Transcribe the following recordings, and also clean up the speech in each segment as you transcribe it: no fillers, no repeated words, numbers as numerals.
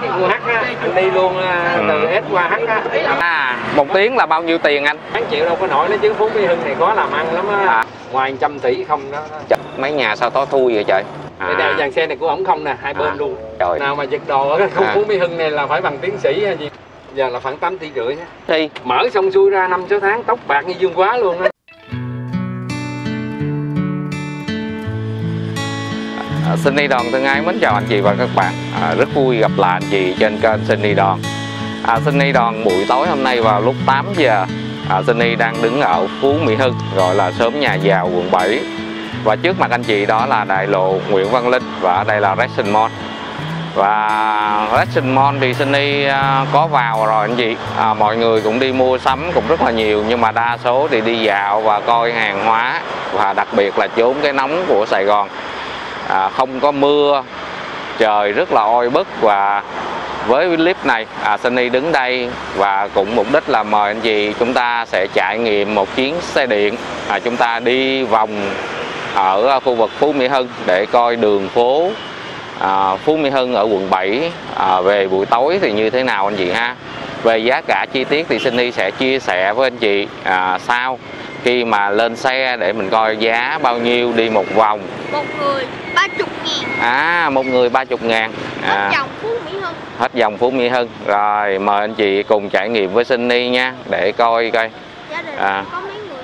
S qua H á, anh đi luôn từ S qua H á. Một tiếng là bao nhiêu tiền anh? 1 triệu đâu có nổi nó chứ, Phú Mỹ Hưng này khó làm ăn lắm á. Ngoài 100 tỷ không đó. Trời, mấy nhà sao tối thui vậy trời? Cái đèo dàn xe này của ổng không nè, hai bên luôn. Trời. Nào mà giật đồ ở cái khu Phú Mỹ Hưng này là phải bằng tiến sĩ hay gì. Giờ là khoảng 8 tỷ rưỡi nhá. Thì mở xong xuôi ra 5-6 tháng tóc bạc như Dương Quá luôn á. Sunny Đoàn thân ái mến chào anh chị và các bạn. Rất vui gặp lại anh chị trên kênh Sunny Đoàn. Sunny Đoàn buổi tối hôm nay vào lúc 8 giờ. Sunny đang đứng ở Phú Mỹ Hưng, gọi là xóm nhà già quận 7. Và trước mặt anh chị đó là đại lộ Nguyễn Văn Linh và ở đây là Rexon Mall. Và Rexon Mall thì Sunny có vào rồi anh chị. Mọi người cũng đi mua sắm cũng rất là nhiều, nhưng mà đa số thì đi dạo và coi hàng hóa. Và đặc biệt là trốn cái nóng của Sài Gòn. Không có mưa, trời rất là oi bức. Và với clip này Sunny đứng đây và cũng mục đích là mời anh chị chúng ta sẽ trải nghiệm một chuyến xe điện. Chúng ta đi vòng ở khu vực Phú Mỹ Hưng để coi đường phố Phú Mỹ Hưng ở quận 7 về buổi tối thì như thế nào anh chị ha. Về giá cả chi tiết thì Sunny sẽ chia sẻ với anh chị sau khi mà lên xe để mình coi giá bao nhiêu đi một vòng. Một người 30.000. Một người 30.000. Hết vòng Phú Mỹ Hưng. Hết vòng Phú Mỹ Hưng. Rồi mời anh chị cùng trải nghiệm với Sunny nha, để coi coi. Gia đình có mấy người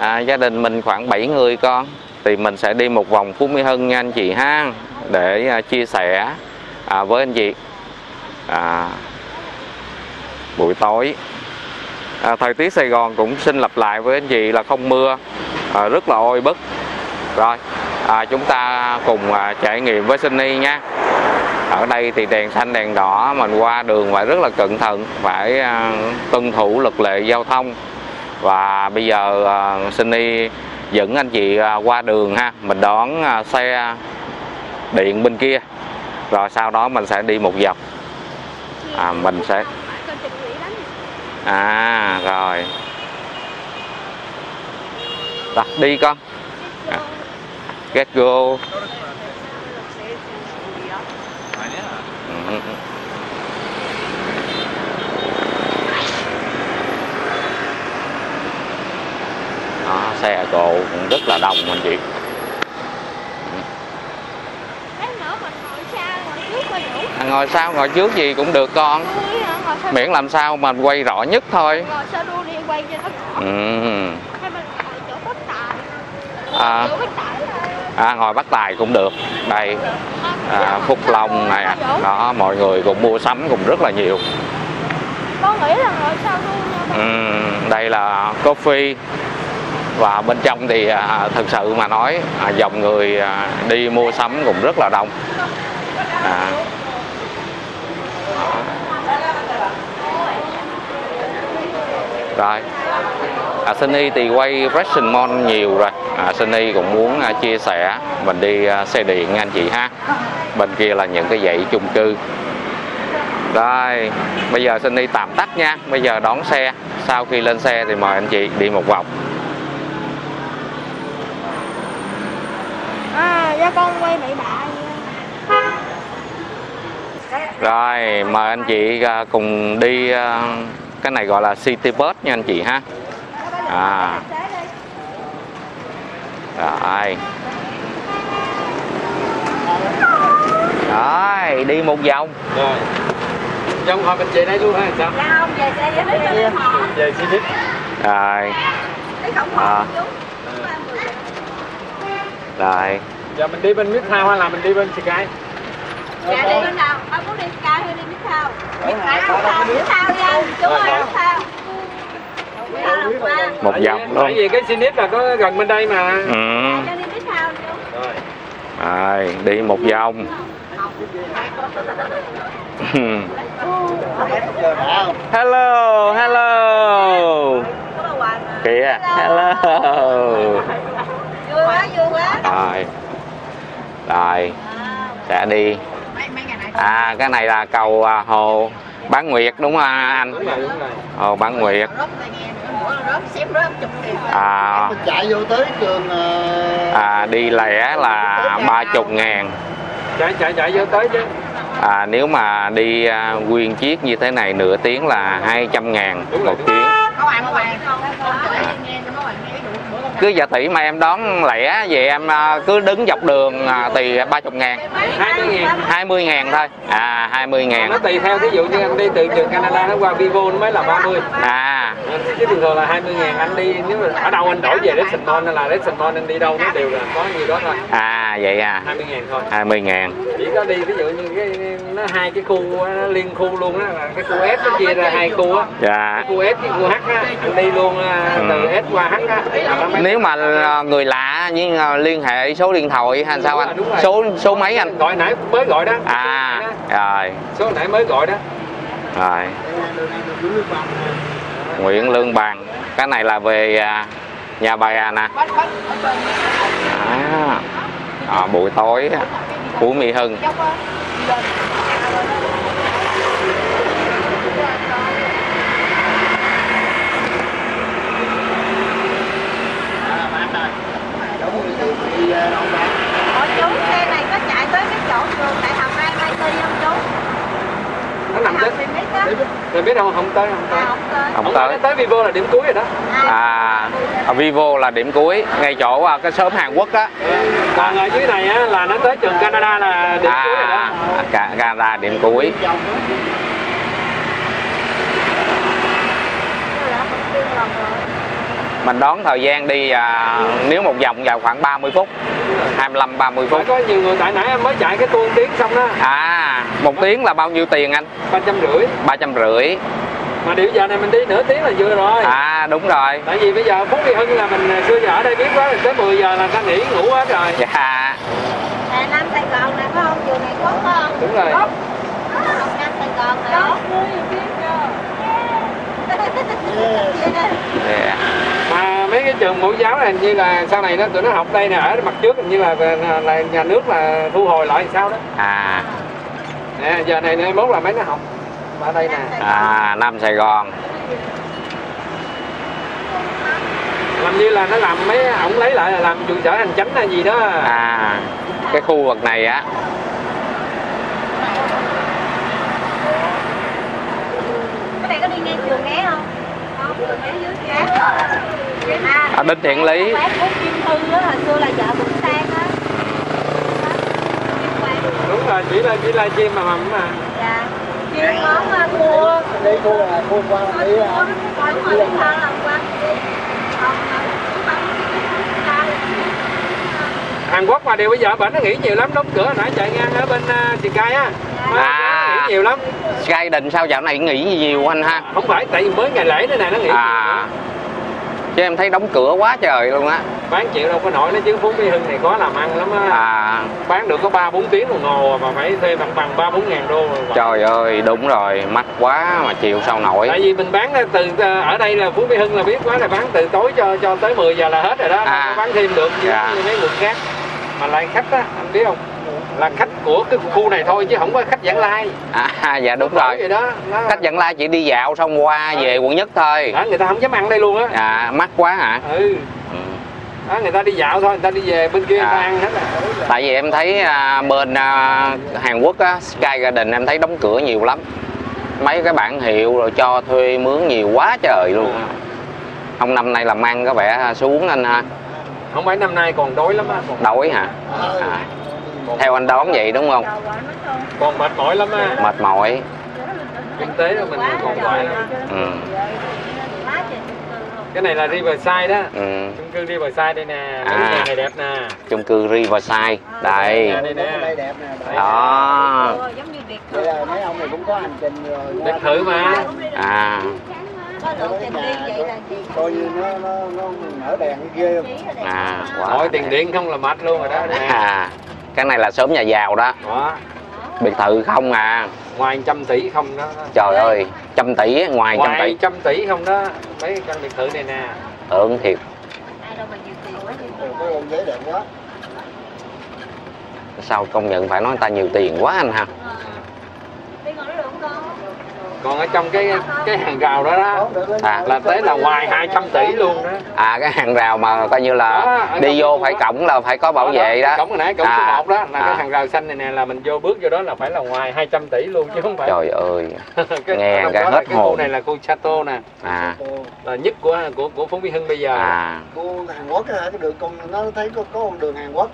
nữa? Gia đình mình khoảng 7 người con. Thì mình sẽ đi một vòng Phú Mỹ Hưng nha anh chị ha, để chia sẻ với anh chị. Buổi tối thời tiết Sài Gòn cũng xin lặp lại với anh chị là không mưa, rất là oi bức. Rồi chúng ta cùng trải nghiệm với Sunny nha. Ở đây thì đèn xanh đèn đỏ, mình qua đường phải rất là cẩn thận, phải tuân thủ luật lệ giao thông. Và bây giờ Sunny dẫn anh chị qua đường ha. Mình đón xe điện bên kia, rồi sau đó mình sẽ đi một vòng. Mình sẽ rồi. Đó, đi con. Get go. Đó, xe cộ cũng rất là đông anh chị. Ngồi sau ngồi trước gì cũng được con, miễn làm sao mà quay rõ nhất thôi. Ngồi bắt tài cũng được. Đây Phúc Long này đó, mọi người cũng mua sắm cũng rất là nhiều. Con nghĩ là ngồi sau luôn. Đây là coffee. Và bên trong thì thật sự mà nói dòng người đi mua sắm cũng rất là đông. Rồi, Sunny thì quay Rexon Mall nhiều rồi. Sunny cũng muốn chia sẻ mình đi xe điện nha anh chị ha. Bên kia là những cái dãy chung cư. Rồi, bây giờ Sunny tạm tắt nha. Bây giờ đón xe. Sau khi lên xe thì mời anh chị đi một vòng. Do con quay bậy bạ. Rồi, mời anh chị cùng đi. Cái này gọi là CityBus nha anh chị ha. Rồi. Rồi, đi một vòng. Rồi. Trong hồi mình về đây luôn hay sao? Dạ không, về xe đi. Về xe đi. Rồi. Rồi. Giờ mình đi bên Midtown hay là mình đi bên Sky? Dạ đi bên nào? Ông muốn đi Sky hay đi Midtown? Midtown nha. Đúng rồi, Midtown. Một dòng luôn. Tại vì cái CityBus là có gần bên đây mà. Cho đi Midtown luôn. Rồi, đi một vòng. Hello, hello. Kìa, hello. Vui quá, vui quá. Rồi. Rồi. Sẽ đi. Cái này là cầu Hồ Bán Nguyệt đúng không anh? Hồ Bán Nguyệt. Chạy vô tới trường đi lẻ là 30.000. Chạy vô tới chứ. Nếu mà đi nguyên chiếc như thế này nửa tiếng là 200.000 một chuyến. Cứ giả tỷ mà em đón lẻ về em cứ đứng dọc đường thì 30.000, 20.000 thôi. 20.000. Nó tùy theo, ví dụ như anh đi từ trường Canada nó qua Vivo nó mới là 30. Chứ thường thường là 20.000 anh đi, nếu mà ở đâu anh đổi về Rexon Mall là Rexon Mall anh đi đâu nó đều là có nhiều đó thôi. Vậy à. 20.000 thôi. 20.000. Chỉ có đi ví dụ như cái nó hai cái khu nó liên khu luôn đó, là cái khu S nó chia ra hai khu á. Dạ. Khu S với khu H á, anh đi luôn từ S qua H á. Nếu mà người lạ với liên hệ số điện thoại hay sao anh? Số mấy anh? Gọi nãy mới gọi đó. Rồi. Số nãy mới gọi đó. Rồi. Nguyễn Lương Bằng. Cái này là về nhà bà nè. Buổi tối Phú Mỹ Hưng. Chú, xe này có chạy tới cái chỗ trường Đại học MIT không chú? Nó nằm tới mình biết đâu, không tới, không tới. Nó tới Vivo là điểm cuối rồi đó. Vivo là điểm cuối, ngay chỗ cái xóm Hàn Quốc á. Còn ở dưới này á là nó tới trường Canada là điểm cuối rồi đó. Canada điểm cuối. Mình đón thời gian đi nếu một vòng vào khoảng 30 phút, 25-30 phút. Có nhiều người tại nãy em mới chạy cái tour tiếng xong đó. Một tiếng là bao nhiêu tiền anh? 350. 350. Mà điều giờ này mình đi nửa tiếng là vừa rồi. Đúng rồi. Tại vì bây giờ Phú Mỹ Hưng là mình xưa giờ ở đây biết quá, tới 10 giờ là ta nghỉ ngủ hết rồi. Dạ. Nam Sài Gòn này phải không? Chiều này có không? Đúng rồi. Nam Sài Gòn này. Mà mấy cái trường mẫu giáo này hình như là sau này nó tụi nó học đây nè, ở mặt trước hình như là nhà nước là thu hồi lại sao đó. Nè, giờ này nay mốt là mấy nó học ở đây nè. Nam Sài Gòn làm như là nó làm mấy ổng lấy lại là làm trụ sở hành chánh hay gì đó. Cái khu vực này á. Cái này có đi ngang trường né không? Đến Thiện Lý. Đúng rồi, chỉ là chim mà mầm mà. Dạ. Chim món cua. Đi cua qua đi. Hàn Quốc mà điều bây giờ bển nó nghỉ nhiều lắm, đóng cửa nãy chạy ngang ở bên Sky á. Nghỉ nhiều lắm. Sky định sao dạo này nghỉ nhiều anh ha? Không phải, tại vì mới ngày lễ nữa nè nó nghỉ nhiều. Chứ em thấy đóng cửa quá trời luôn á. Bán chịu đâu có nổi nó chứ Phú Mỹ Hưng này khó làm ăn lắm á. Bán được có 3-4 tiếng đồng hồ mà phải thuê bằng 3-4.000 đô rồi. Trời ơi, đúng rồi, mắc quá mà chịu sao nổi. Tại vì mình bán từ ở đây là Phú Mỹ Hưng là biết quá, là bán từ tối cho tới 10 giờ là hết rồi đó. Bán thêm được như mấy quận khác. Mà lại khách á, anh biết không? Là khách của cái khu này thôi chứ không có khách vãng lai. Dạ đúng rồi. Vậy đó, khách vãng lai chỉ đi dạo xong qua về quận nhất thôi. Người ta không dám ăn đây luôn á. Mắc quá hả? Đó, người ta đi dạo thôi, người ta đi về bên kia ta ăn hết rồi. Tại vì em thấy bên Hàn Quốc á, Sky Garden em thấy đóng cửa nhiều lắm. Mấy cái bảng hiệu rồi cho thuê mướn nhiều quá trời luôn. Ông năm nay làm ăn có vẻ xuống anh ha. Không phải, năm nay còn đói lắm á. Đói hả? Theo anh đón vậy đúng không? Còn mệt mỏi lắm á. Mệt mỏi. Kinh tế là mình còn gọi lắm. Cái này là Riverside đó. Chung cư Riverside đây nè. Nhà này đẹp nè. Chung cư Riverside. Đây. Đó. Mấy ông này cũng có hành trình rồi. Đẹp thử mà. Coi như nó nở đèn ghê không? Hỏi tiền điện không là mệt luôn rồi đó. Cái này là xóm nhà giàu đó. Biệt thự không à. Ngoài 100 tỷ không đó. Trời ơi, 100 tỷ, ngoài 100 tỷ. 100 tỷ không đó. Mấy cái căn biệt thự này nè. Tưởng thiệt. Sao công nhận phải nói người ta nhiều tiền quá anh ha. Còn ở trong cái hàng rào đó đó là tới là ngoài 200 tỷ luôn đó. À, cái hàng rào mà coi như là đó, đi vô phải cổng là phải có bảo vệ đó. Cổng này, cổng số 1 đó là cái hàng rào xanh này nè, là mình vô bước vô đó là phải là ngoài 200 tỷ luôn chứ không phải. Trời ơi. Cái, nghe cái hết hồn. Cái khu này là khu Chateau nè. Là nhất của Phú Mỹ Hưng bây giờ. Khu Hàn Quốc hả? Cái đường con nó thấy có con đường Hàn Quốc.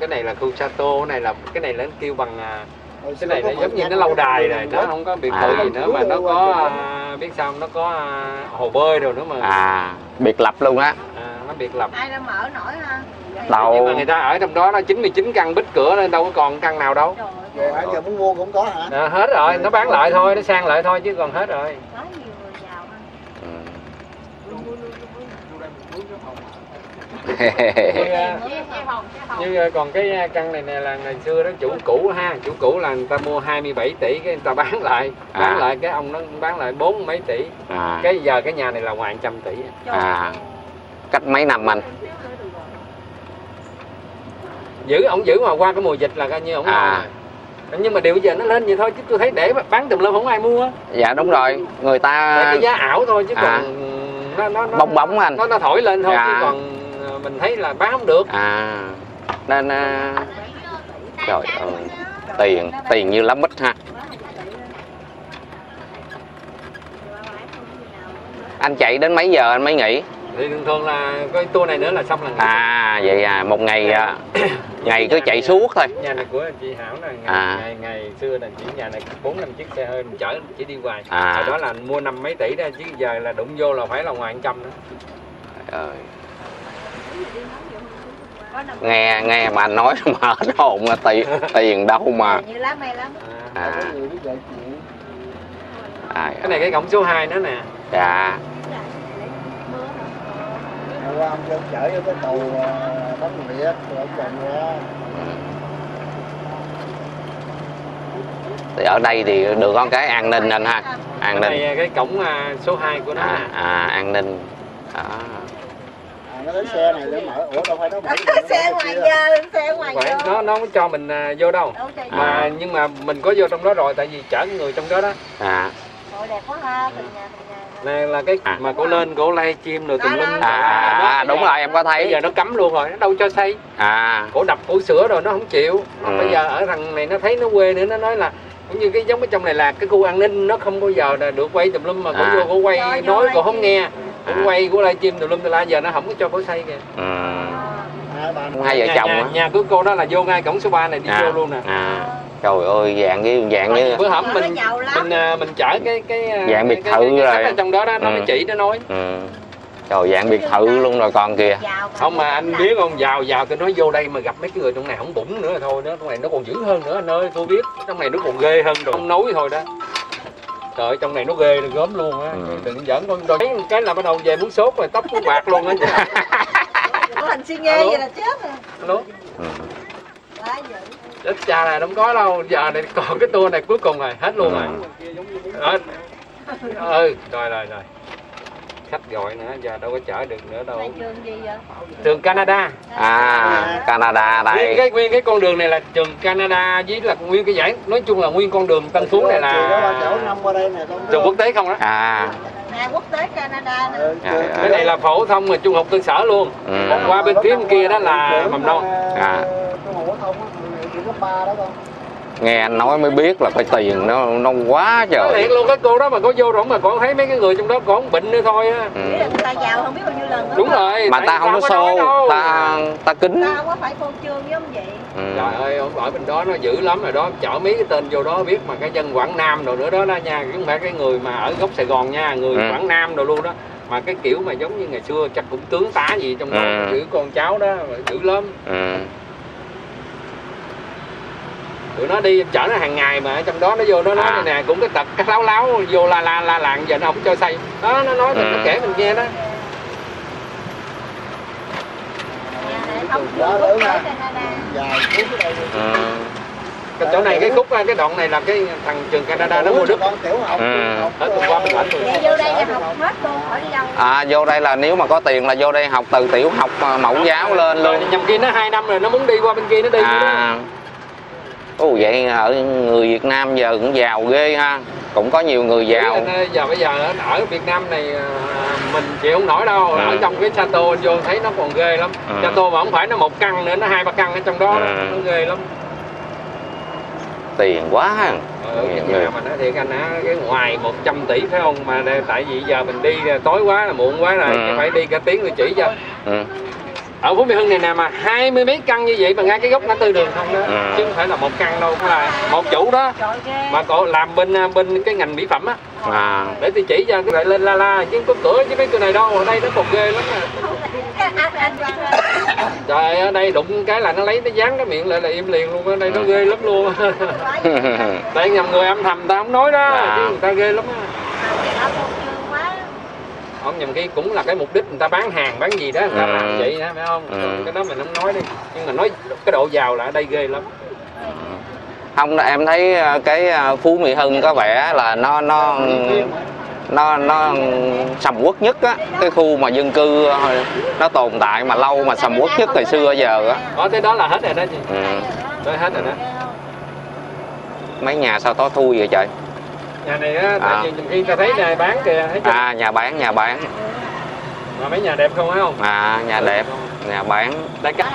Cái này là khu Chateau, cái này là nó kêu bằng cái này nó giống như nó lâu đài này, nó không có biệt thự gì nữa mà nó có biết sao nó có hồ bơi rồi nữa mà. Biệt lập luôn á. Nó biệt lập. Ai đâu mở nổi ha. Nhưng mà người ta ở trong đó nó 99 căn bít cửa nên đâu có còn căn nào đâu. Trời ơi, giờ muốn mua cũng có hả? Hết rồi, nó bán lại thôi, nó sang lại thôi chứ còn hết rồi. Có nhiều người giàu ha. Như còn cái căn này nè là ngày xưa đó chủ cũ ha, chủ cũ là người ta mua 27 tỷ cái người ta bán lại, cái ông nó bán lại 40 mấy tỷ. Cái giờ cái nhà này là ngoài 100 tỷ. Cách mấy năm anh giữ ổng giữ mà qua cái mùa dịch là coi như ổng nhưng mà điều giờ nó lên vậy thôi chứ tôi thấy để bán tùm lum không ai mua. Dạ đúng rồi, người ta để cái giá ảo thôi chứ còn nó bong bóng anh, nó thổi lên thôi chứ còn mình thấy là bán không được. Nên trời ơi, tiền như lá mít ha. Anh chạy đến mấy giờ anh mới nghỉ? Thì thường thường là cái tour này nữa là xong là nghỉ. Vậy à, một ngày ngày cứ chạy suốt thôi. Nhà này của chị Hảo là ngày xưa là chỉ nhà này 4-5 chiếc xe hơi mình chở chỉ đi hoài. Hồi đó là mua 5 mấy tỷ ra chứ giờ là đụng vô là phải là ngoài 100 nữa. Trời ơi. Nghe mà nói mà hết hồn là tiền đâu mà. Cái này cái cổng số 2 nữa nè. Dạ. Qua ông chở vô cái tàu bấm mía rồi chồng ra. Thì ở đây thì được có cái an ninh anh ha. An ninh. Cái cổng số 2 của nó. An ninh. Nó đến xe này để mở. Ủa đâu phải nó mở. Xe ngoài giờ, xe ngoài giờ. Nó không cho mình vô đâu. Mà nhưng mà mình có vô trong đó rồi tại vì chở người trong đó đó. Ôi đẹp quá ha, mình nhà. Này là cái mà cổ lên cổ lay chim rồi tùm lum. Đúng rồi, em có thấy. Bây giờ nó cấm luôn rồi, nó đâu cho xây. Cổ đập cổ sửa rồi nó không chịu. Bây giờ ở thằng này nó thấy nó quê nữa, nó nói là cũng như cái giống ở trong này là cái khu an ninh nó không bao giờ là được quay tùm lum mà cổ vô cổ quay nói cổ không nghe. Cổ quay cổ lay chim tùm lum tùm la, giờ nó không có cho cổ xây kìa. Hai vợ chồng nhà của cô đó là vô ngay cổng số 3 này đi vô luôn nè. Trời ơi, dạng như bữa hổm mình chở cái dạng biệt thự rồi ở trong đó đó nó mới chỉ nó nói. Trời, dạng biệt thự luôn rồi còn kìa. Không mà anh biết không, giàu tôi nói vô đây mà gặp mấy cái người trong này không bụng nữa thôi đó, trong này nó còn dữ hơn nữa anh ơi, tôi biết, trong này nó còn ghê hơn rồi. Không nói thôi đó. Trời ơi, trong này nó ghê nó gớm luôn á. Đừng giỡn con đôi. Cái là bắt đầu về muốn sốt rồi, tóc muốn bạc luôn á. Có hình suy nghe vậy là chết rồi. Alo. Ít cha này không có đâu, giờ này còn cái tour này cuối cùng rồi, hết luôn rồi. Rồi. Khách gọi nữa, giờ đâu có chở được nữa đâu. Trường gì vậy? Trường Canada. Canada đây. Nguyên cái con đường này là trường Canada với là nguyên cái dãy, nói chung là nguyên con đường Tân Phú này là trường quốc tế không đó. Quốc tế Canada nè. Cái này là phổ thông mà trung học cơ sở luôn. Qua bên phía bên kia đó là mầm non. Nghe anh nói mới biết là phải tiền nó quá trời. Thiệt luôn, cái cô đó mà có vô rồi mà còn thấy mấy cái người trong đó còn bệnh nữa thôi á. Ta giàu không biết bao nhiêu lần. Đúng rồi. Mà ta không có xô, ta kính. Ta không có phải phô trương với ông vậy. Trời ơi, ở bên đó nó dữ lắm rồi đó, chở mấy cái tên vô đó biết mà cái dân Quảng Nam rồi nữa đó đó nha, chứ không phải cái người mà ở gốc Sài Gòn nha, người Quảng Nam rồi luôn đó. Mà cái kiểu mà giống như ngày xưa chắc cũng tướng tá gì trong đó, giữ con cháu đó, dữ lắm. Tụi nó đi chở nó hàng ngày mà ở trong đó nó vô nó nói nè, cũng cái tật cái láo vô la làng giờ nó không cho xây đó, nó nói mình nó kể mình nghe đó. Cái chỗ này cái khúc cái đoạn này là cái thằng trường Canada nó mua đất. Vô đây là học hết luôn, ở đi đâu? Vô đây là nếu mà có tiền là vô đây học từ tiểu học mẫu giáo lên luôn. Nhầm kia nó 2 năm rồi nó muốn đi qua bên kia nó đi. Vậy ở người Việt Nam giờ cũng giàu ghê ha. cũng có nhiều người giàu. Giờ bây giờ ở Việt Nam này mình chịu không nổi đâu, ở trong cái Chateau vô thấy nó còn ghê lắm. Chateau mà không phải nó một căn nữa, nó 2-3 căn ở trong đó, nó ghê lắm. Tiền quá ha. Nhà mà nói thiệt anh á, cái ngoài 100 tỷ phải không, mà tại vì giờ mình đi tối quá là muộn quá rồi, phải đi cả tiếng rồi chỉ cho. Ở Phú Mỹ Hưng này nè mà 20 mấy căn như vậy mà ngay cái góc ngã tư đường không đó, chứ không phải là một căn đâu, là một chủ đó mà cậu làm bên cái ngành mỹ phẩm á, để tôi chỉ cho lại lên la chứ có cửa chứ mấy cửa này đâu, ở đây nó còn ghê lắm à. Trời, ở đây đụng cái là nó lấy nó dán cái miệng lại là im liền luôn, ở đây nó ghê lắm luôn. Đây nhầm người âm thầm ta không nói đó, chứ người ta ghê lắm á. Không, nhầm cái cũng là cái mục đích người ta bán hàng bán gì đó người ta làm vậy đó, phải không? Cái đó mình không nói đi, nhưng mà nói cái độ giàu là ở đây ghê lắm. Không, em thấy cái Phú Mỹ Hưng có vẻ là nó sầm uất nhất á, cái khu mà dân cư nó tồn tại mà lâu mà sầm uất nhất từ xưa giờ á. Có cái đó là hết rồi đó chị. Tới hết rồi đó. Mấy nhà sao tối thui vậy trời? Nhà này á, tại vì khi ta thấy nhà bán kìa, thấy chưa? Nhà bán. Mà mấy nhà đẹp không phải không? Nhà đẹp, nhà bán. Đây cái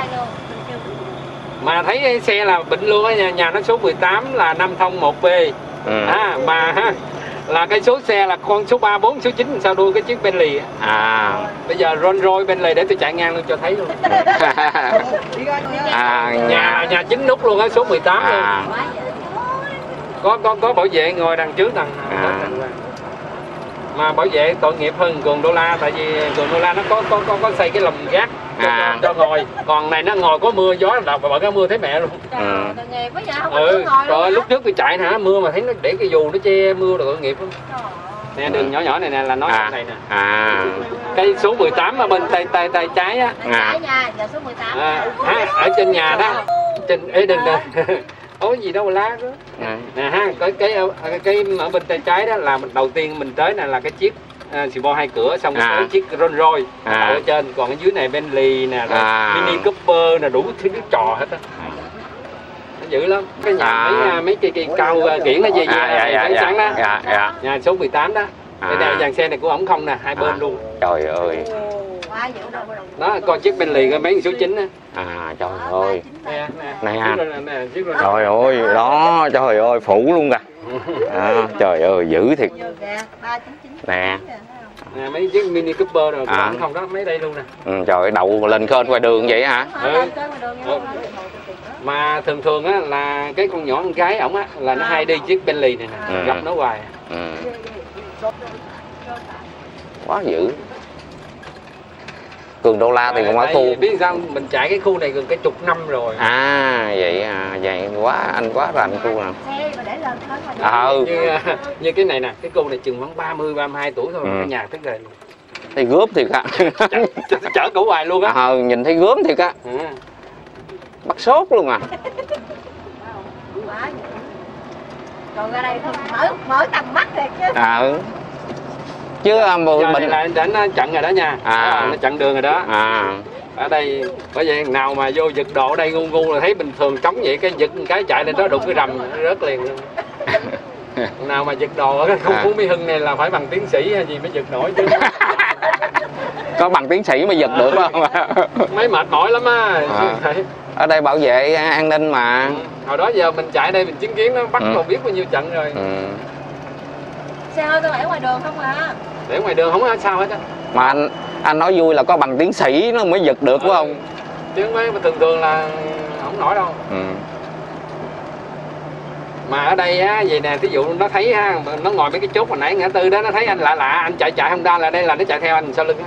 mà thấy cái xe là bệnh luôn á, nhà nó số 18 là 501B. Mà là cái số xe là con số 3, 4, số 9 sao đuôi cái chiếc Bentley. Bây giờ Rolls Royce Bentley để tôi chạy ngang luôn cho thấy luôn. Nhà 9 nút luôn á, số 18 luôn. Có bảo vệ ngồi đằng trước mà bảo vệ tội nghiệp hơn Cường Đô La, tại vì Cường Đô La nó có xây cái lồng gác cho ngồi, còn này nó ngồi có mưa gió đọc và bỏ cái mưa thấy mẹ luôn. Tội nghiệp quá, không có chỗ ngồi luôn. Lúc trước tôi chạy hả, mưa mà thấy nó để cái dù nó che mưa là tội nghiệp lắm. Nè đường nhỏ này nè là nói này nè. Cái số 18 ở bên tay trái á. Nhà số 18. Ở trên nhà đó. Trên ấy đừng nè. Có gì đâu mà lá đó. Nè ha, cái ở bên tay trái đó là đầu tiên mình tới nè là cái chiếc Subaru 2 cửa, xong rồi cái chiếc Rolls Royce ở trên, còn ở dưới này Bentley nè, Mini Cooper nè, đủ thứ trò hết á. Nó dữ lắm. Cái nhà mấy cây cao kiển nó về ánh sáng đó. Nhà số 18 đó. Cái này dàn xe này của ổng không nè, hai bên luôn. Trời ơi. Đó, coi chiếc Bentley coi mấy số 9 á. Trời ơi. Này ha. Trời ơi, đó, trời ơi, phủ luôn kìa. Trời ơi, dữ thiệt. Nè. Nè, mấy chiếc Mini Cooper rồi, không đó, mấy đây luôn nè. Trời ơi, đậu lên khênh ngoài đường vậy hả? Mà thường thường á, là cái con nhỏ con gái ổng á, là nó hay đi chiếc Bentley này nè, gặp nó hoài. Quá dữ. Cường Đô La thì cũng ở khu. Biết sao mình chạy cái khu này gần cả chục năm rồi. Vậy quá anh quá rành khu nào. Như cái này nè, cái cô này chừng khoảng 30, 32 tuổi thôi, cái nhà thức rồi. Thấy gớm thiệt á. Chở cũ hoài luôn á. Nhìn thấy gớm thiệt á. Bắt sốt luôn à. Còn ra đây mở tầm mắt thiệt chứ. Chứ mình là đến chặn rồi đó nha, nó chặn đường rồi đó. Ở đây bởi vậy nào mà vô giật độ đây ngu là thấy bình thường trống vậy, cái giật cái chạy lên đó đụng cái rầm rớt liền. Nào mà giật đồ ở cái khu Phú Mỹ Hưng này là phải bằng tiến sĩ hay gì mới giật nổi chứ. Có bằng tiến sĩ mới giật được không? Mấy mệt mỏi lắm á. Ở đây bảo vệ an ninh mà. Hồi đó giờ mình chạy đây mình chứng kiến nó bắt còn biết bao nhiêu trận rồi. Xe hơi tôi để ngoài đường không à? Để ngoài đường không có sao hết á. Mà anh nói vui là có bằng tiến sĩ nó mới giật được phải không? Chứ mấy thường thường là không nổi đâu. Mà ở đây á, vậy nè, thí dụ nó thấy ha, nó ngồi mấy cái chốt hồi nãy ngã tư đó, nó thấy anh lạ, anh chạy không ra là đây là nó chạy theo anh sau lưng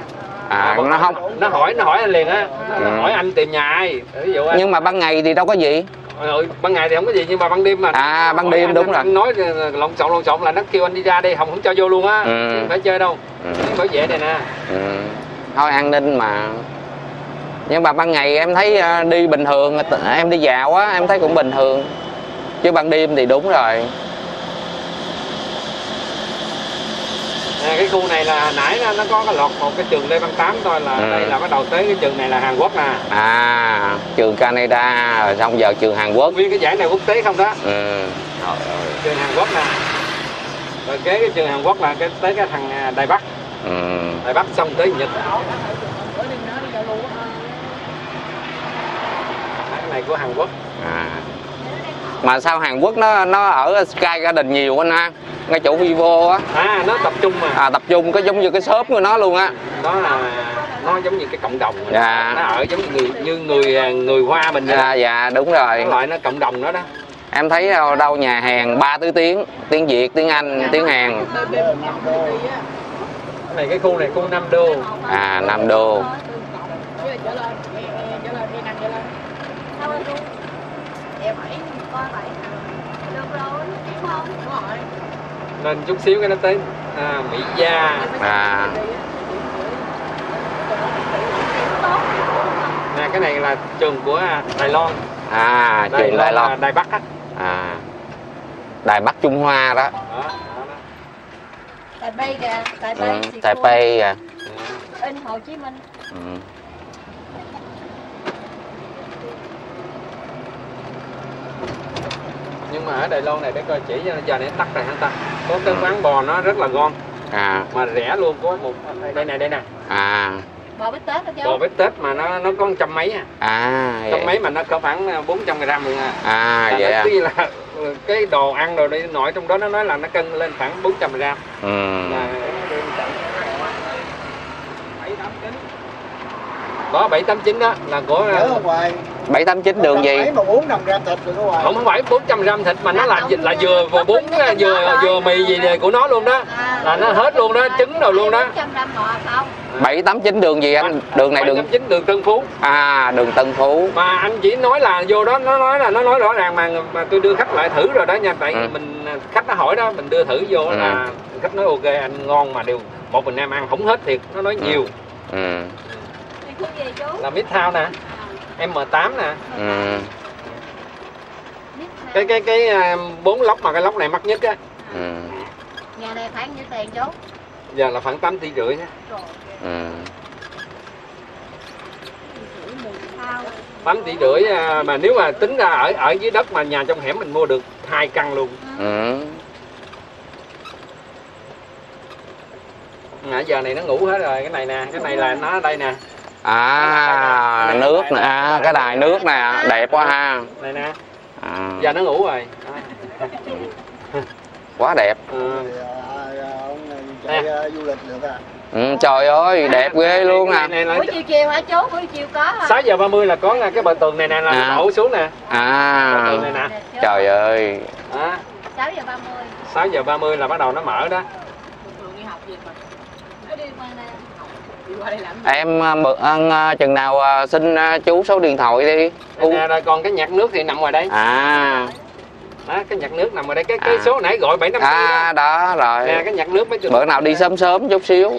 á. Nó không. Nó hỏi anh liền á, nó hỏi anh tìm nhà ai. Ví dụ anh... Nhưng mà ban ngày thì đâu có gì. Ban ngày thì không có gì, nhưng mà ban đêm mà ban đêm anh, đúng rồi. Anh nói lộn xộn là nó kêu anh đi ra đi, không cho vô luôn á. Phải chơi đâu. Bảo vệ này nè. Thôi an ninh mà. Nhưng mà ban ngày em thấy đi bình thường, em đi dạo á em thấy cũng bình thường. Chứ ban đêm thì đúng rồi. Cái khu này là nãy nó có cái lọt một cái trường Lê Văn Tám thôi là đây là bắt đầu tới cái trường này là Hàn Quốc nè. Trường Canada rồi xong giờ trường Hàn Quốc. Nguyên cái giải này quốc tế không đó. Trường Hàn Quốc nè. Rồi kế cái trường Hàn Quốc là cái tới cái thằng Đài Bắc. Đài Bắc xong tới Nhật. Cái này của Hàn Quốc. À. Mà sao Hàn Quốc nó ở Sky Garden nhiều anh ha? Ngay chỗ Vivo á. À nó tập trung mà. À tập trung có giống như cái shop của nó luôn á. Đó là nó giống như cái cộng đồng. Dạ. Nó ở giống như người Hoa mình. Dạ à, dạ đúng rồi. Nó loại nó cộng đồng đó đó. Em thấy đâu nhà hàng 3-4 tiếng, tiếng Việt, tiếng Anh, tiếng Hàn. Cái này cái khu này khu 5 đô. À 5 đô. Lên chút xíu cái nó tới Mỹ Gia. À. Nè cái này là trường của Đài Loan. À trường Đài Loan. Đài Bắc á. À. Đài Bắc Trung Hoa đó. Taipei kìa, Taipei kìa. In Hồ Chí Minh. Nhưng mà ở Đài Loan này để coi chỉ giờ này tắt rồi hả ta. Có cái quán bò nó rất là ngon. À. Mà rẻ luôn có một đây nè. À. Bò bít tết đó chứ. Bò bít tết mà nó có 100 mấy à. À. 100 mấy mà nó có khoảng 400 g luôn à. À vậy à. Tức là cái đồ ăn đồ đi nội trong đó nó nói là nó cân lên khoảng 400 g. Là... Có 789 đó là của 789 đường gì? Không phải 400 g thịt mà nó là dịch là dừa dừa mì gì của nó luôn đó. Là nó hết luôn đó, trứng rồi luôn đó. 789 đường gì anh? Đường này đường Tân Phú. À, đường Tân Phú. Mà anh chỉ nói là vô đó nó nói rõ ràng mà tôi đưa khách lại thử rồi đó nha, tại mình khách nó hỏi đó, mình đưa thử vô là khách nói ok anh ngon mà đều một mình em ăn không hết thiệt, nó nói nhiều. Là Midtown nè. M8 nè. Cái 4 lốc mà cái lốc này mắc nhất á. Nhà này khoảng nhiêu tiền chú? Giờ là khoảng 8,5 tỷ á. 8,5 tỷ mà nếu mà tính ra ở dưới đất mà nhà trong hẻm mình mua được 2 căn luôn. Nãy giờ này nó ngủ hết rồi, cái này nè, cái này là nó đây nè. À đài nước nè, à, cái đài nước nè, đẹp quá ha. Đây nè. À. Giờ nó ngủ rồi. Quá đẹp. Nè. Ừ, trời ơi, đẹp ghê luôn à. Buổi chiều hả chú? Buổi chiều có hả? 6:30 là có cái bờ tường này nè là đổ xuống nè. À. Bờ tường này nè. Trời ơi. 6:30. 6:30 là bắt đầu nó mở đó. Em chừng nào xin chú số điện thoại đi. Nè, rồi còn cái nhạc nước thì nằm ngoài đây. À. Đó, cái nhạc nước nằm ngoài đây, cái số nãy gọi 750. À đó rồi. Nè, cái nhạc nước mới bữa nào đi sớm sớm chút xíu.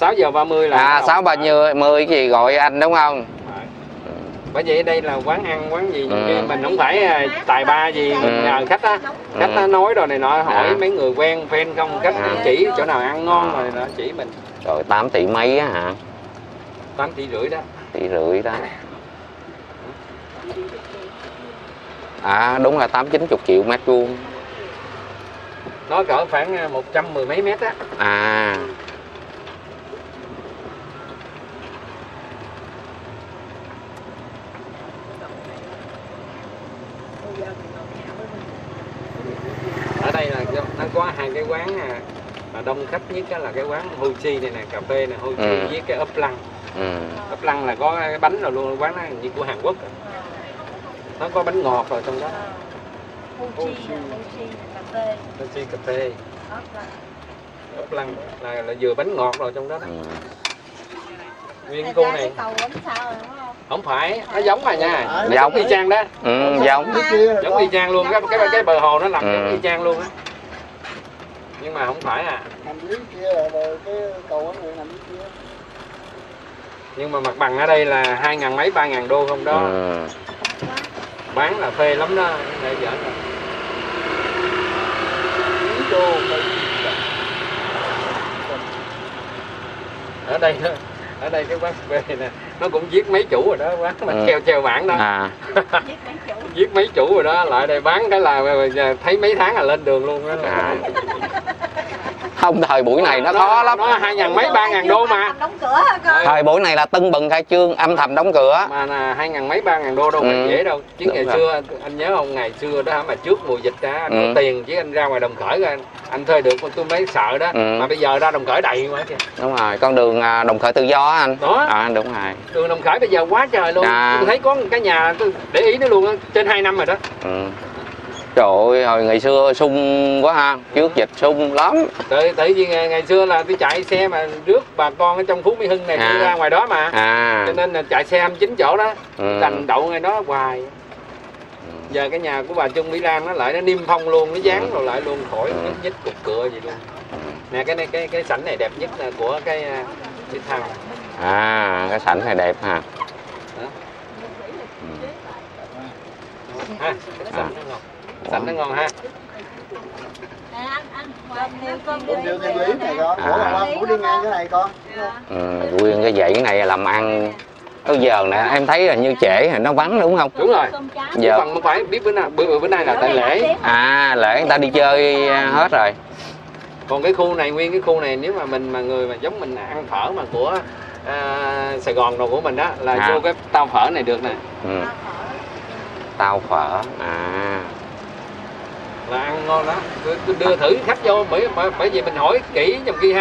6:30 là. À 6:30 cái gì gọi anh đúng không? Bởi vậy đây là quán ăn quán gì mình không phải tài ba gì mình nhờ khách á, khách nó nói rồi này nọ hỏi mấy người quen fan không, khách chỉ chỗ nào ăn ngon rồi nó chỉ mình. Rồi 8 tỷ mấy á hả? 8,5 tỷ đó. 8,5 tỷ đó. À đúng là 8-90 triệu mét vuông. Nó cỡ khoảng 110 mấy mét á. À. Ở đây là nó có 2 cái quán mà đông khách nhất đó là cái quán Ho Chi này nè, cà phê nè, Ho Chi với cái ốp lăng. Ốp lăng là có cái bánh rồi luôn, quán đó như của Hàn Quốc. Nó có bánh ngọt rồi trong đó. Ho Chi cà phê. Ho Chi cà phê. Ốp lăng là vừa bánh ngọt rồi trong đó. Nguyên khu này. Không phải, nó giống mà nha. Giống Y Chang đó. Giống Y Chang luôn, cái bờ hồ nó làm giống Y Chang luôn á. Nhưng mà không phải à. Nằm dưới kia rồi cái cầu nó nằm dưới kia. Nhưng mà mặt bằng ở đây là 2.000 mấy 3.000 đô không đó. Bán là phê lắm đó, để giỡn rồi. Ở đây Ở đây cái quán bê nè, nó cũng giết mấy chủ rồi đó, quán mà treo bảng đó. À. Giết mấy chủ rồi đó, lại đây bán cái là thấy mấy tháng là lên đường luôn đó. À. Không, thời buổi này nó khó lắm. Nó 2.000 mấy 3.000 đô mà. Đóng cửa cơ. Thời buổi này là tưng bừng khai trương, âm thầm đóng cửa. Mà là 2.000 mấy 3.000 đô đâu phải dễ đâu. Chứ đúng ngày rồi. Xưa anh nhớ không, ngày xưa đó mà trước mùa dịch đó, anh có tiền chứ anh ra ngoài Đồng Khởi rồi anh thuê được, tôi mới sợ đó. Mà bây giờ ra Đồng Khởi đầy quá kìa. Đúng rồi, con đường Đồng Khởi tự do anh. Đó. À, đúng rồi. Đường Đồng Khởi bây giờ quá trời luôn. À. Tôi thấy có một cái nhà tôi để ý nó luôn đó, trên 2 năm rồi đó. Trời ơi, hồi ngày xưa sung quá ha, trước dịch sung lắm. Tại vì ngày xưa là tôi chạy xe mà rước bà con ở trong Phú Mỹ Hưng này ra ngoài đó mà. À. Cho nên là chạy xe 29 chỗ đó, thành đậu ngay đó hoài. Giờ cái nhà của bà Trung Mỹ Lan nó lại nó niêm phong luôn, nó dán rồi lại luôn, khỏi nhích cục cựa gì luôn. Nè cái này, cái sảnh này đẹp nhất là của cái thằng. À, cái sảnh này đẹp ha. Ha, cái sảnh nó ngon. Sẵn nó ngon ha. Nguyên cái dãy này làm ăn tới giờ nè, em thấy là như trễ rồi, nó vắng đúng không? Đúng rồi. Giờ phần không phải biết bữa nay là tại lễ. À, lễ người ta đi chơi hết rồi. Còn cái khu này, nguyên cái khu này nếu mà mình mà người mà giống mình ăn phở mà của Sài Gòn đồ của mình đó là vô cái tao phở này được nè. Tao phở. À. Là ăn ngon đó, tôi đưa thử khách vô bởi vì mình hỏi kỹ trong khi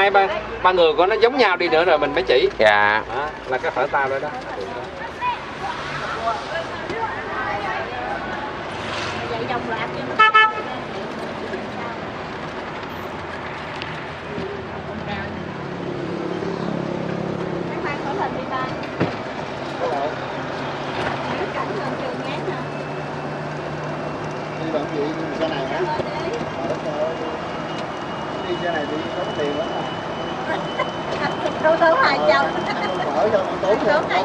ba người của nó giống nhau đi nữa rồi mình mới chỉ. Dạ. Đó, là cái phở tao đó đó.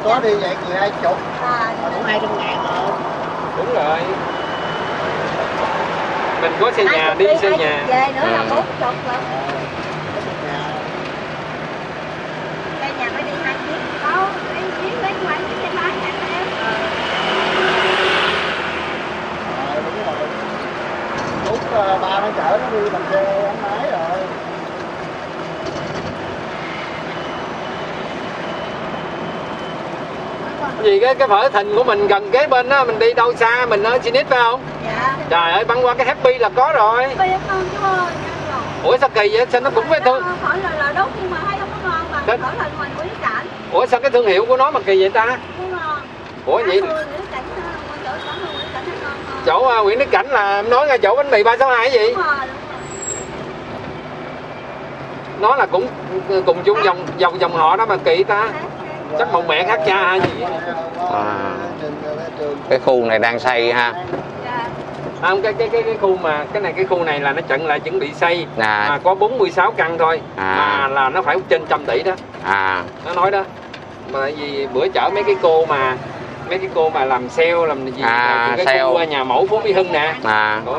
Có đi vậy người 20 mà cũng 200.000 rồi. Đúng rồi. Mình có xe nhà đi xe nhà. Về nữa là 40 lận. Xe nhà phải đi 2 chiếc. Có cái chiếc lấy ngoài chiếc xe lái nè em. Đúng rồi. Lúc ba nó chở nó đi bằng xe gắn máy rồi. Vì cái phở thịnh của mình gần kế bên đó, mình đi đâu xa mình ở CityBus phải không? Dạ. Trời ơi, băng qua cái Happy là có rồi. Happy không chứ ơi. Ủa sao kỳ vậy? Sao nó cũng phải thương? Phở là đốt nhưng mà thấy không có ngon bằng phở thịnh ngoài Nguyễn Đức Cảnh. Ủa sao cái thương hiệu của nó mà kỳ vậy ta? Không ngon. Ủa vậy? Chỗ Nguyễn Đức Cảnh là nói ngay chỗ bánh mì 362 gì? Đúng rồi. Nó là cũng cùng chung dòng họ đó mà kỳ ta. Chắc một mẹ khác cha hay gì vậy? À, cái khu này đang xây ha. Không, cái khu mà cái khu này là nó chặn lại chuẩn bị xây mà có 46 căn thôi mà là nó phải trên 100 tỷ đó. À, nó nói đó. Mà tại vì bữa chở mấy cái cô mà làm sale làm gì cái khu nhà mẫu Phú Mỹ Hưng nè. À. Có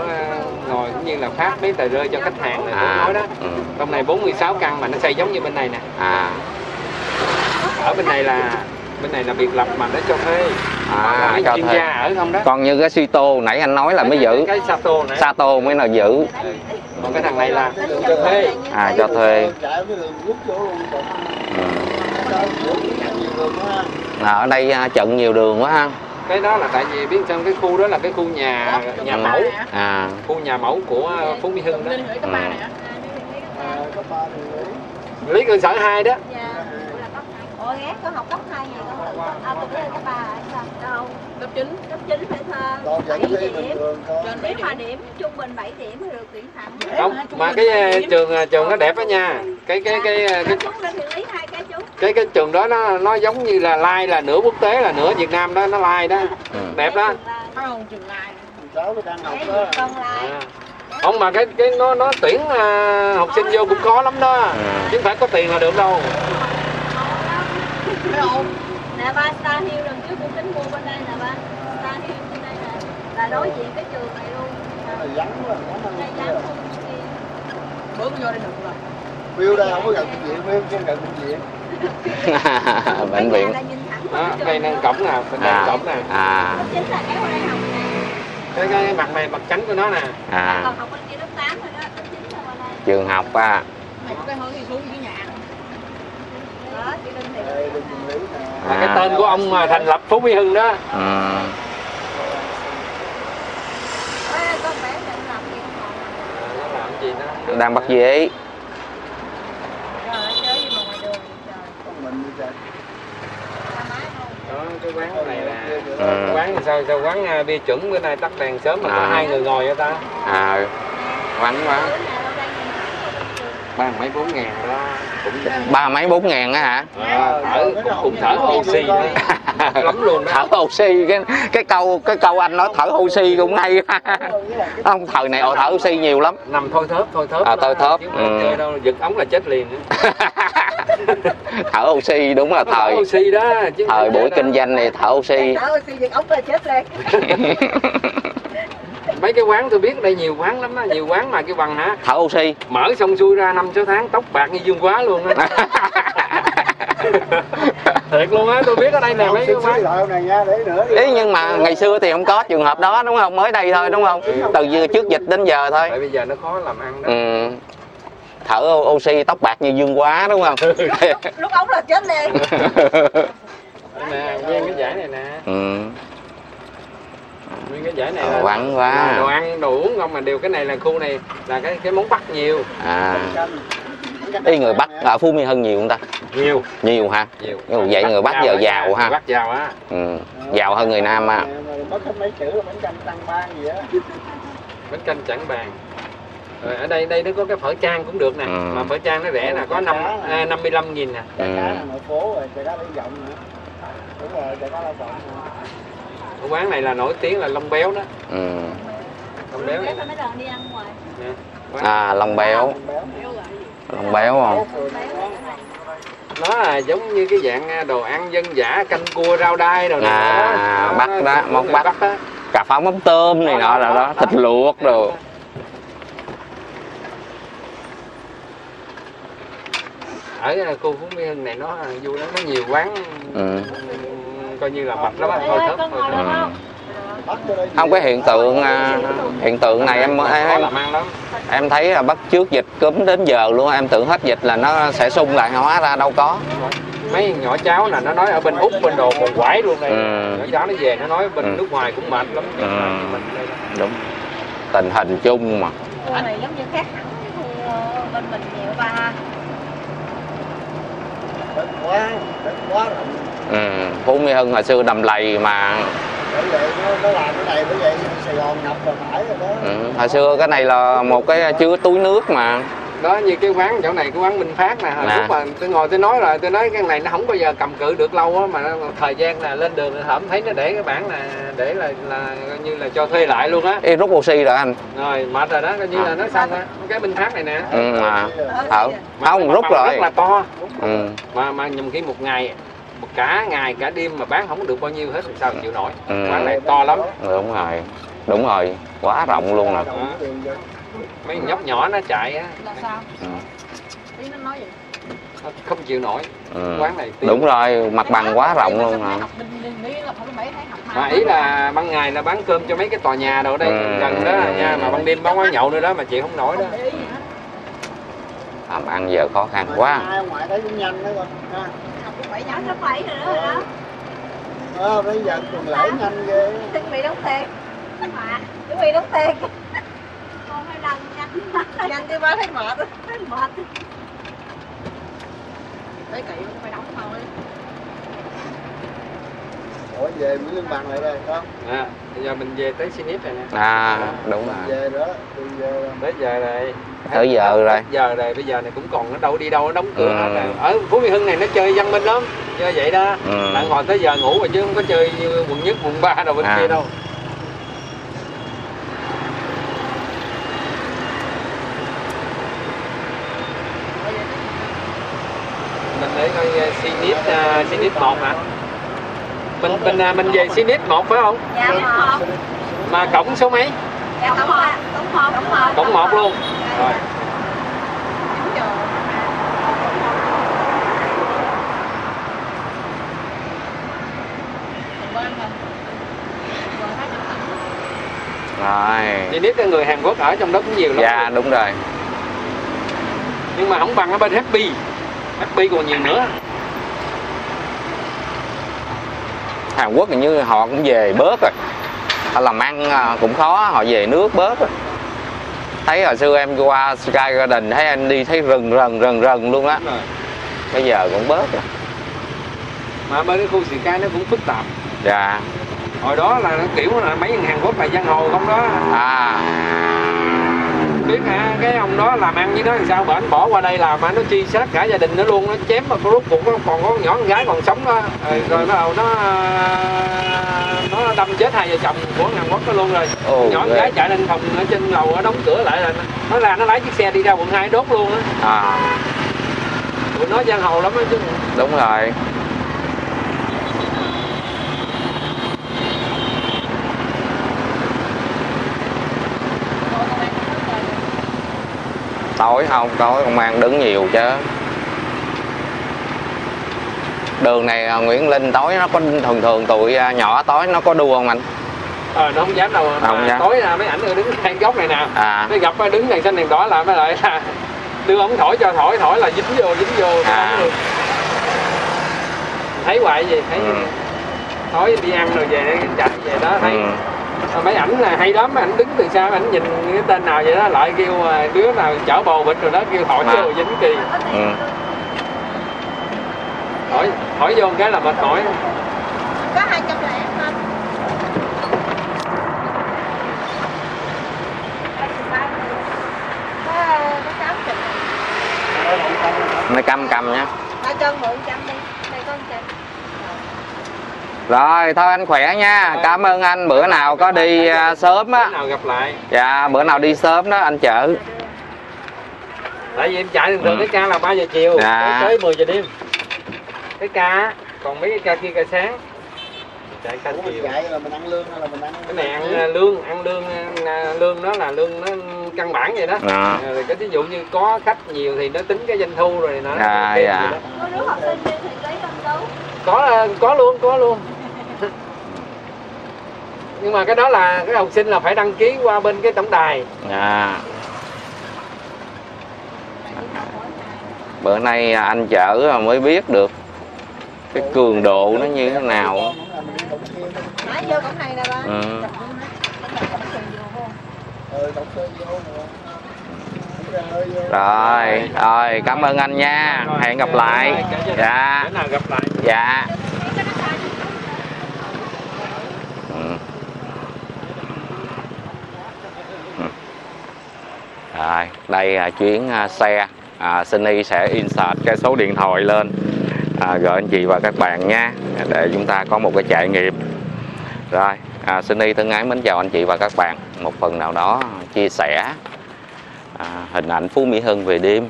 ngồi cũng như là phát mấy tờ rơi cho khách hàng này nói đó. Trong này 46 căn mà nó xây giống như bên này nè. À. Ở bên này là biệt lập mà nó cho thuê. À, cho thuê. Ở không đó. Còn như cái Chateau nãy anh nói là mới giữ. Cái Chateau mới nào giữ. Còn cái thằng này là cho thuê. À, cho thuê. À, ở đây trận nhiều đường quá ha. Cái đó là tại vì biết sao cái khu đó là cái khu nhà mẫu. À, khu nhà mẫu của Phú Mỹ Hưng đó. Lý cơ sở 2 đó. Ủa ghét có học cấp 2 gì con tự à, tôi biết cấp 3 hay sao? Đâu? Cấp 9. Cấp 9 phải thơ 7 điểm. Nếu mà điểm trung bình 7 điểm thì được tuyển thẳng. Không, mà cái trường nó đẹp đó nha. Cái trường đó nó giống như là lai là nửa quốc tế là nửa Việt Nam đó, nó lai đó. Đẹp đó. Không, trường lai. Cháu nó đang học đó. Không mà cái nó tuyển học sinh vô cũng khó lắm đó. Chứ phải có tiền là được đâu. Nè ba, Star Hill lần trước cũng tính mua bên đây nè ba. Star Hill bên đây nè là đối diện cái trường này luôn. Vắng quá, vắng hơn. Bữa có vô đây được rồi. Miêu đây không có gần bệnh viện, Miêu trên gần bệnh viện. Bệnh viện. Đó, đây nâng cổng nè, bên đây cổng nè. Chính là cái hoa hồng nè. Cái mặt này, mặt trắng của nó nè. Còn học bên kia lớp 8 rồi đó, chính là đây. Trường học á. Cái hướng đi xuống dưới nhà. Đó, chị Linh thì. Cái tên của ông mà thành lập Phú Mỹ Hưng đó. Đang bắt dế. Cái quán này là quán sao quán bia chuẩn bữa nay tắt đèn sớm mà có 2 người ngồi vậy ta. Quán quá. 3 mấy 4 ngàn đó. Cũng 3 mấy 4 ngàn á hả? Thở cũng thở oxy lắm luôn đó. Thở oxy cái câu anh nói thở oxy cũng hay. Ông thời này thở oxy nhiều lắm. Nằm thôi thớp. Thôi thớp. Chơi đâu giật ống là chết liền. Thở oxy đúng là thời. Thở oxy đó. Thời buổi kinh doanh này thở oxy. Thở oxy giật ống là chết liền. Mấy cái quán tôi biết đây nhiều quán lắm á, nhiều quán mà kêu bằng hả? Thở oxy. Mở xong xuôi ra 5-6 tháng tóc bạc như Dương Quá luôn á. Thiệt luôn á, tôi biết ở đây nè mấy cái quán này nha, để nữa. Ý nhưng mà ngày xưa thì không có trường hợp đó đúng không? Mới đây thôi đúng không? Từ trước dịch đến giờ thôi. Tại bây giờ nó khó làm ăn đó. Thở oxy tóc bạc như Dương Quá đúng không? Lúc ống là chết liền. Nè, nguyên cái giải này nè. Nguyên cái giải này là vắng quá. Đồ ăn, đồ uống không mà đều cái này là khu này là cái món Bắc nhiều. Ý người Bắc ở Phú Mỹ Hưng nhiều không ta? Nhiều. Nhiều hả? Nhiều. Nhưng vậy người Bắc giờ giàu ha. Bắc giàu á. Giàu hơn người Nam á. Bắc có mấy chữ bánh canh tăng bang gì á. Bánh canh chẳng bàn. Rồi ở đây nó có cái phở Trang cũng được nè, mà phở Trang nó rẻ nè, có 55.000 nè. Chợ cá là nội phố rồi, chợ cá Bảy Dọng nữa. Đúng rồi, chợ cá Bảy Dọng. Cái quán này là nổi tiếng là Lòng Béo đó. Lòng Béo này. Mấy lần đi ăn ngoài. Lòng Béo. Lòng Béo không? Nó là giống như cái dạng đồ ăn dân dã, canh cua rau đai đồ này. Bắc đó, món Bắc. Cà pháo mắm tôm này nọ rồi đó, thịt luộc đồ. Ở khu Phú Mỹ Hưng này nó vui lắm, nó nhiều quán. Coi như là bạch lắm, thôi thớp thôi. Không, cái hiện tượng này em thấy là bắt trước dịch cúm đến giờ luôn, em tưởng hết dịch là nó sẽ sung lại, hóa ra đâu có. Mấy nhỏ cháu là nó nói ở bên Úc bên đồ còn quải luôn này. Nhỏ cháu nó về nó nói bên nước ngoài cũng mệt lắm. Đúng, tình hình chung mà. Khu này giống như khác hẳn khu bên mình nhiều ba. Đất quá rồi. Phú Mỹ Hưng hồi xưa đầm lầy mà. Nó làm cái này bởi vậy Sài Gòn ngập rồi phải rồi đó. Hồi xưa cái này là một cái chứa túi nước mà. Đó như cái quán chỗ này, cái quán Minh Phát nè, lúc mà tôi ngồi tôi nói rồi, tôi nói cái này nó không bao giờ cầm cự được lâu á, mà thời gian là lên đường hổm thấy nó để cái bảng là để là coi như là cho thuê lại luôn á. Ê rút oxy rồi anh. Rồi mệt rồi đó, coi như là nó xong á, cái Minh Phát này nè. Không rút rồi. Rất là to. Mà nhầm khi một ngày cả ngày cả đêm mà bán không được bao nhiêu hết, sao chịu nổi. Quán này to lắm. Đúng rồi quá rộng luôn nè. Mấy nhóc nhỏ nó chạy á là sao? Nó nói vậy không chịu nổi. Quán này đúng rồi, mặt bằng quá rộng luôn hả? Mà ý là ban ngày là bán cơm cho mấy cái tòa nhà đồ ở đây gần đó nha, mà ban đêm bán quán nhậu nữa đó mà chịu không nổi đó. Làm ăn giờ khó khăn quá. Ngoài thấy cũng nhanh đó con ha. Phải rồi đó. Bây giờ tuần lễ nhanh ghê. Chuẩn bị đóng tiền. Con phải đăng nhanh. Nhanh chứ ba thấy mệt. Thấy kỹ cũng phải đóng thôi. Ủa về Nguyễn Lương Bằng lại đây không? Bây giờ mình về tới CityBus này nè. Đúng rồi. Về đó, tới giờ rồi. Bây giờ này cũng còn nó đâu đi đâu, nó đóng cửa hết rồi. Ở Phú Mỹ Hưng này nó chơi văn minh lắm, chơi vậy đó. Là ngồi tới giờ ngủ rồi chứ không có chơi như quận nhất quận 3 đâu bên kia đâu. Mình để coi CityBus 1 hả? Mình về CityBus 1 phải không? Dạ 1. Mà cổng số mấy? Dạ cổng 1 luôn. Rồi. chị biết cái người Hàn Quốc ở trong đó cũng nhiều lắm. Dạ đúng rồi. Nhưng mà không bằng ở bên Happy. Happy còn nhiều nữa. Hàn Quốc hình như họ cũng về bớt rồi, họ làm ăn cũng khó, họ về nước bớt rồi. Thấy hồi xưa em qua Sky Garden thấy em đi thấy rừng luôn á, bây giờ cũng bớt rồi. Mà bên cái khu Sky nó cũng phức tạp. Dạ. Hồi đó là kiểu là mấy người Hàn Quốc là giang hồ không đó. À. Biết hả, cái ông đó làm ăn với nó làm sao mà anh bỏ qua đây làm mà nó truy sát cả gia đình nó luôn, nó chém mà có rút cũng còn có nhỏ con gái còn sống đó. Rồi nó đâm chết hai vợ chồng của Hàn Quốc nó luôn rồi. Nhỏ con gái chạy lên phòng ở trên lầu nó đóng cửa lại là nó ra nó lái chiếc xe đi ra quận 2 đốt luôn á. À. Tụi nó giang hồ lắm đó chứ. Đúng rồi. Tối không, tối công an đứng nhiều chứ. Đường này Nguyễn Linh tối nó có thường tụi nhỏ tối nó có đua không anh? Nó không dám đâu. Không dám. Tối là mấy ảnh đứng ngang góc này nè. À. Nó gặp đứng đèn xanh đèn đỏ là mới lại là đưa ống thổi cho thổi là dính vô. À. Thấy hoài gì thấy. Ừ. Tối đi ăn rồi về chạy về đó thấy. Ừ. Mấy ảnh là hay lắm, ảnh đứng từ xa ảnh nhìn cái tên nào vậy đó lại kêu đứa nào chở bầu bịch rồi đó kêu hỏi vô dính kỳ. Ừ. Hỏi vô cái là mệt mỏi. Có 200 lẻ không? Mày cầm nha. Thôi cho 100 đi, đây có 100. Rồi thôi anh khỏe nha, cảm ơn anh, bữa nào có đi sớm á. Bữa nào gặp lại. Dạ, bữa nào đi sớm đó anh chở. Tại vì em chạy thường thường cái ca là 3 giờ chiều dạ. Tới 10 giờ đêm. Cái ca còn mấy cái ca kia ca sáng. Chạy ca chiều. Chạy là mình ăn lương hay là mình ăn cái này ăn lương đó là lương nó căn bản vậy đó. À. Rồi cái ví dụ như có khách nhiều thì nó tính cái doanh thu rồi nó. À, dạ. Có đứa học sinh thì tới Tân Phú. Có luôn. Nhưng mà cái đó là cái học sinh là phải đăng ký qua bên cái tổng đài. À. Bữa nay anh chở mới biết được cái cường độ nó như thế nào. Ừ. Rồi, cảm ơn anh nha. Hẹn gặp lại. Dạ. Dạ. Rồi, đây là chuyến xe. Sunny sẽ insert cái số điện thoại lên gửi anh chị và các bạn nha, để chúng ta có một cái trải nghiệm. Rồi, Sunny thân ái mến chào anh chị và các bạn. Một phần nào đó chia sẻ hình ảnh Phú Mỹ Hưng về đêm.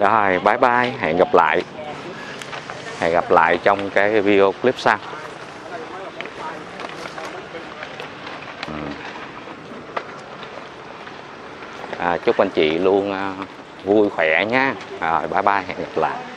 Rồi, bye bye, hẹn gặp lại. Hẹn gặp lại trong cái video clip sau. Chúc anh chị luôn vui khỏe nhé. Rồi, bye bye, hẹn gặp lại.